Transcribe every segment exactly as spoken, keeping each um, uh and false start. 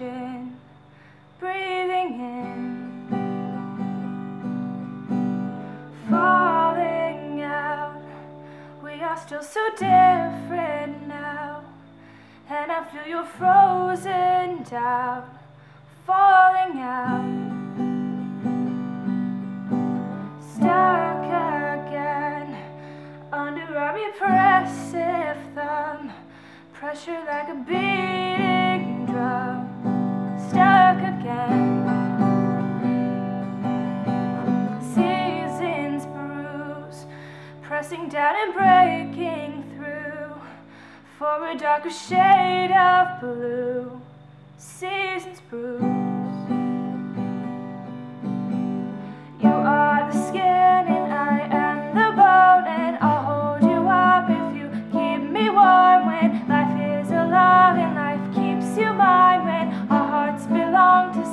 ocean, breathing in, falling out. We are still so different now, and I feel you're frozen down, falling out. Oppressive thumb, pressure like a beating drum, stuck again. Seasons bruise, pressing down and breaking through for a darker shade of blue. Seasons bruise.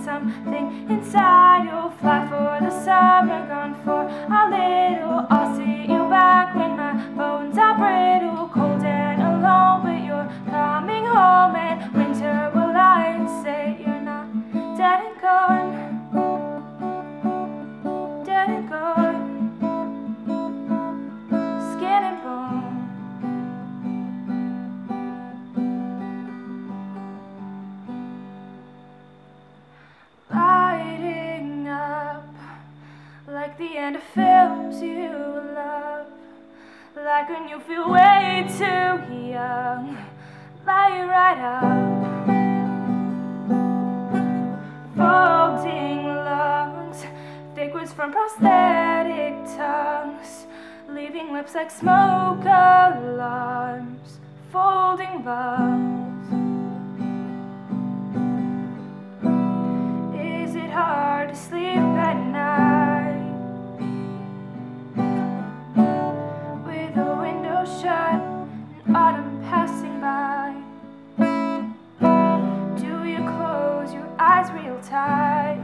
Something inside, you'll fly for the summer, gone for a little. I'll see you back when my bones are brittle, cold and alone, but you're coming home, and winter will lie and say you're not dead and gone, dead and gone, skin and bone. Like the end of films you love, like when you feel way too young, lie right up. Folding lungs, thick words from prosthetic tongues, leaving lips like smoke alarms, folding lungs. Is it hard to sleep at night? Autumn passing by. Do you close your eyes real tight?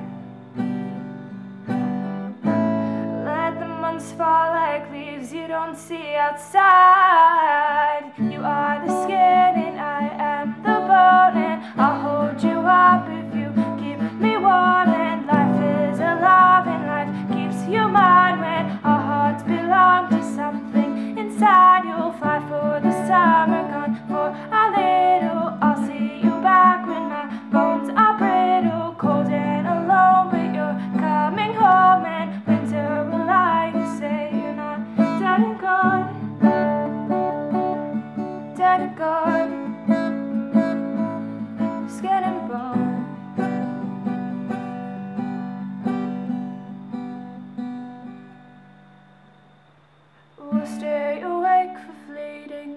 Let the months fall like leaves you don't see outside. You are the skin and I am the bone, and I'll hold you up if you keep me warm. And life is alive and life keeps you mine when our hearts belong to something inside. You'll fly for the summer, gone for a little. I'll see you back when my bones are brittle, cold and alone, but you're coming home, and winter will lie and say you're not dead and gone, dead and gone, skin and bone.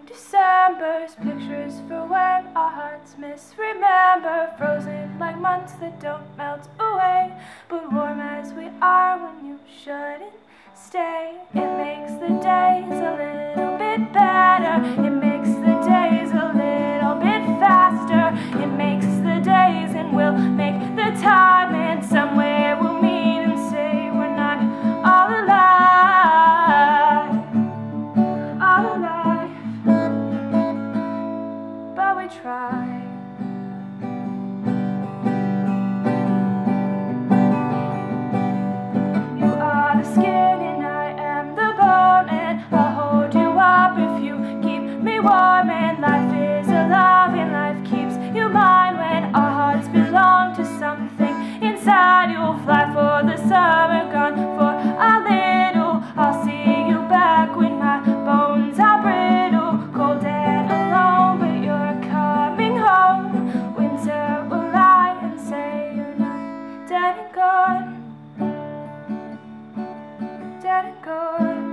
December's pictures for when our hearts misremember, frozen like months that don't melt away, but warm as we are when you shouldn't stay. It makes the days a little bit better, it makes the days a little bit faster, it makes the days and we'll make the time, and somewhere we'll meet and say we're not all alive, all alive. Try. You are the skin and I am the bone, and I'll hold you up if you keep me warm. And life is alive and life keeps you mine when our hearts belong to something inside. You'll fly for the summer, gone for a little. I'll see you back when my bones are brittle, cold and alone, but you're winter will lie and say you're not dead and gone, dead and gone.